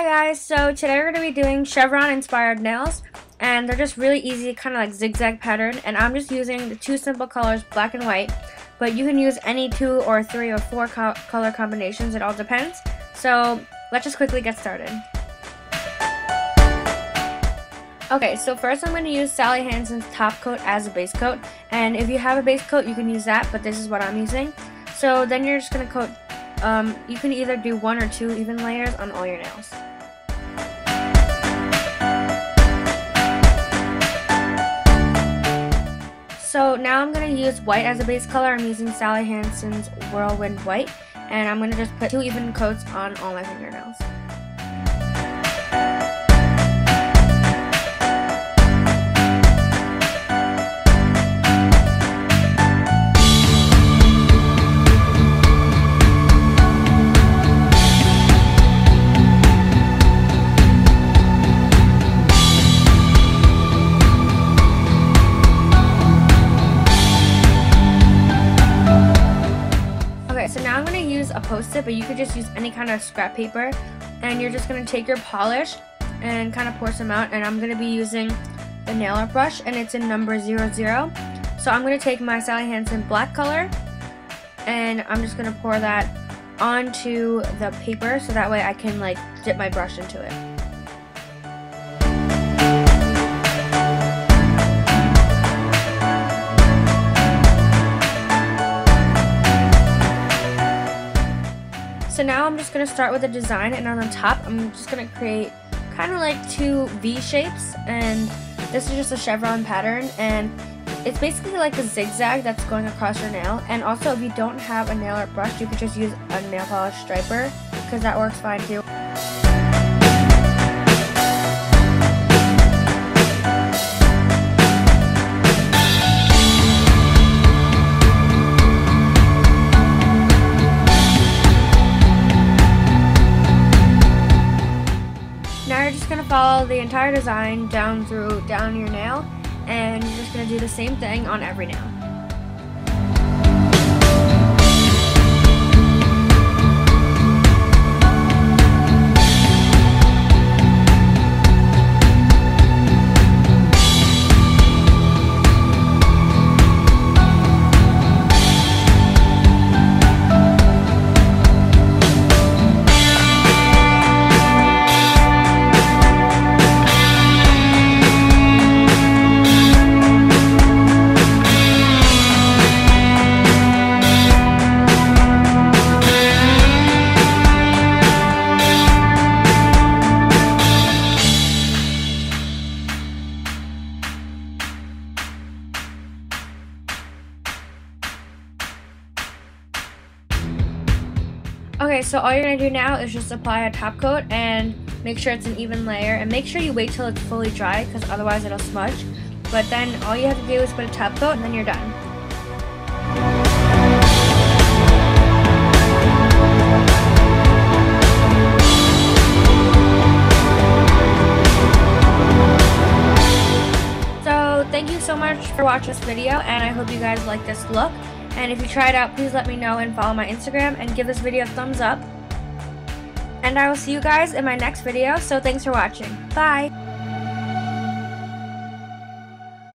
Hi guys, so today we're going to be doing chevron inspired nails, and they're just really easy, kind of like zigzag pattern, and I'm just using the two simple colors, black and white, but you can use any two or three or four color combinations, it all depends. So let's just quickly get started. Okay, so first I'm going to use Sally Hansen's top coat as a base coat, and if you have a base coat you can use that, but this is what I'm using. So then you're just going to coat. You can either do one or two even layers on all your nails. So now I'm going to use white as a base color. I'm using Sally Hansen's Whirlwind White, and I'm going to just put two even coats on all my fingernails. So now I'm going to use a post-it, but you could just use any kind of scrap paper, and you're just going to take your polish and kind of pour some out, and I'm going to be using the nail art brush, and it's in number 00. So I'm going to take my Sally Hansen black color, and I'm just going to pour that onto the paper so that way I can like dip my brush into it. So now I'm just going to start with the design, and on the top I'm just going to create kind of like two V shapes, and this is just a chevron pattern, and it's basically like a zigzag that's going across your nail. And also if you don't have a nail art brush you could just use a nail polish striper because that works fine too. Follow the entire design down your nail, and you're just going to do the same thing on every nail. Okay, so all you're going to do now is just apply a top coat and make sure it's an even layer, and make sure you wait till it's fully dry because otherwise it'll smudge. But then all you have to do is put a top coat and then you're done. So thank you so much for watching this video, and I hope you guys like this look. And if you try it out, please let me know and follow my Instagram and give this video a thumbs up. And I will see you guys in my next video, so thanks for watching. Bye!